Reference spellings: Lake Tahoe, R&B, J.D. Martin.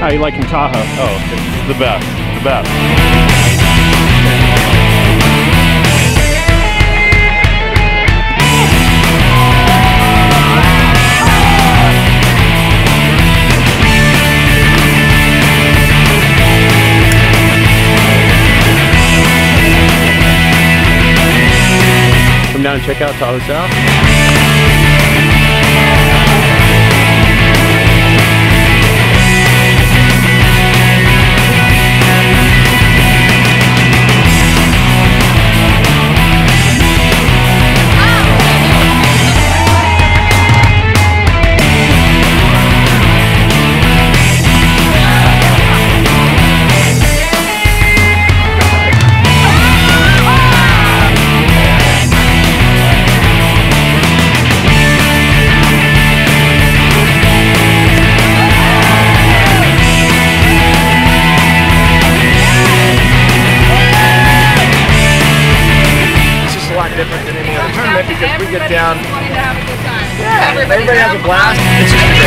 How you liking Tahoe? Oh, it's the best, the best. Down and check out Tahoe South. Different than any other tournament because we get down. Everybody has a blast. It's just